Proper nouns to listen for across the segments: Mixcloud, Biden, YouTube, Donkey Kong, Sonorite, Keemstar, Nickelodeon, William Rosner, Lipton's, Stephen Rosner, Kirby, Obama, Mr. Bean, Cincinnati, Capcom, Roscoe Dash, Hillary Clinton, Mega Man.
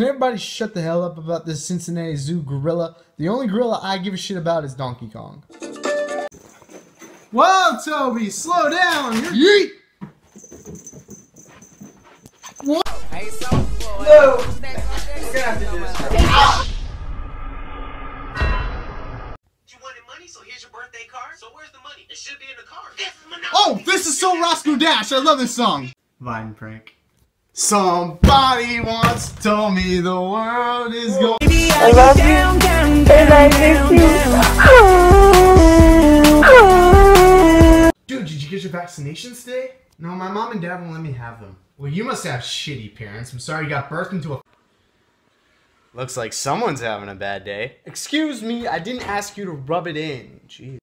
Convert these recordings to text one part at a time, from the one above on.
Can everybody shut the hell up about this Cincinnati Zoo gorilla? The only gorilla I give a shit about is Donkey Kong. Whoa, Toby, slow down! Yeet! What? No! We're gonna have to do this. You wanted money, so here's your birthday card. So where's the money? It should be in the car. Oh, this is so Roscoe Dash! I love this song! Vine prank. Somebody once told me the world is going. I love you, and I miss you. Dude, did you get your vaccinations today? No, my mom and dad won't let me have them. Well, you must have shitty parents. I'm sorry you got birthed into a. Looks like someone's having a bad day. Excuse me, I didn't ask you to rub it in. Jeez.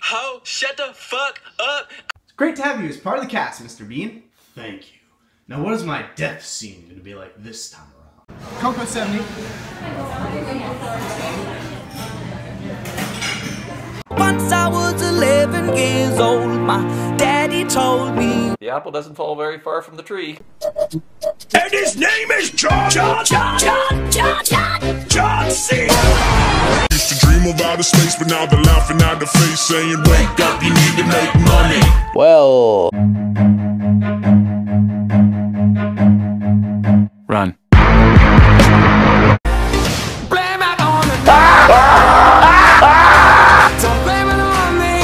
Ho, shut the fuck up. Great to have you as part of the cast, Mr. Bean. Thank you. Now what is my death scene going to be like this time around? Concord 70. Once I was 11 years old, my daddy told me the apple doesn't fall very far from the tree. And his name is John C. Used to dream of outer space, but now they're laughing at the face, saying, wake up, you need to make money. Well... run. Blame it on the Don't blame it on me.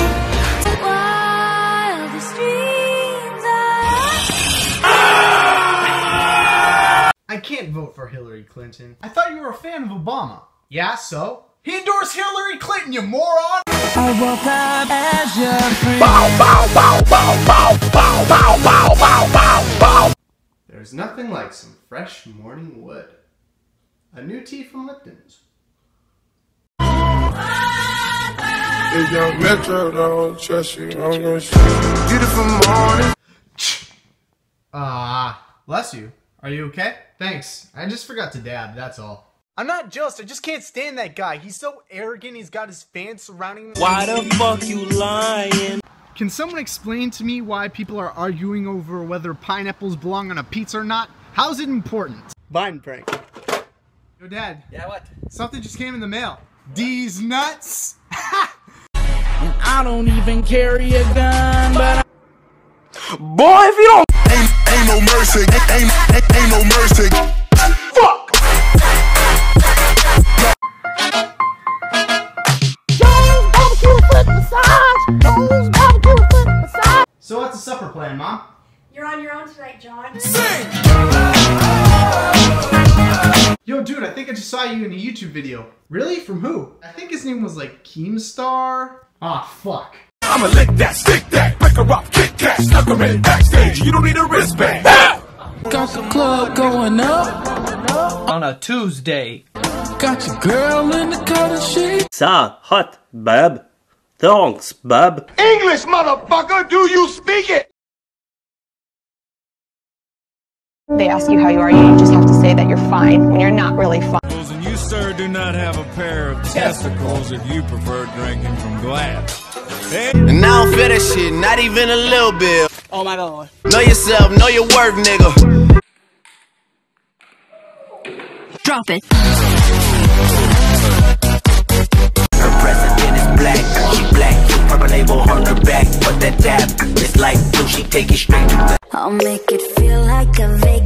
While the streams are... I can't vote for Hillary Clinton. I thought you were a fan of Obama. Yeah, so? He endorsed Hillary Clinton, you moron! I woke up as your friend. Bow, bow, bow, bow, bow, bow, bow, bow, bow, bow, bow. There's nothing like some fresh morning wood. A new tea from Lipton's. If your metro don't trust you, I'm gonna shoot you. Beautiful morning. Bless you. Are you okay? Thanks. I just forgot to dab, that's all. I'm not jealous, I just can't stand that guy. He's so arrogant, he's got his fans surrounding him. Why the fuck you lying? Can someone explain to me why people are arguing over whether pineapples belong on a pizza or not? How's it important? Biden prank. Yo, Dad. Yeah, what? Something just came in the mail. These nuts? And I don't even carry a gun, but I... Boy, if you don't... Ain't no mercy. Ain't no mercy. Fuck! So what's the supper plan, Mom? You're on your own tonight, John. Sing! Yo, dude, I think I just saw you in a YouTube video. Really? From who? I think his name was like Keemstar. Ah, fuck. I'ma lick that, stick that, pick her up, kick that, stuck her in backstage. You don't need a wristband. Got the club going up on a Tuesday. Got your girl in the color sheet. So hot, babe. Thanks, bub. English, motherfucker! Do you speak it? They ask you how you are, you just have to say that you're fine when you're not really fine. And you, sir, do not have a pair of testicles if you prefer drinking from glass. And I don't feel that shit, not even a little bit. Oh my god. Know yourself, know your worth, nigga. Drop it. Her president is black. I'll make it feel like a vacation.